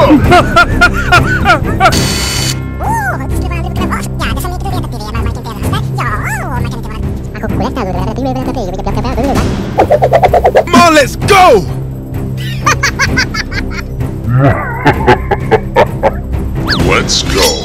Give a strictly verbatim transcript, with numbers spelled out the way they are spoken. Come on, let's go! Let's go!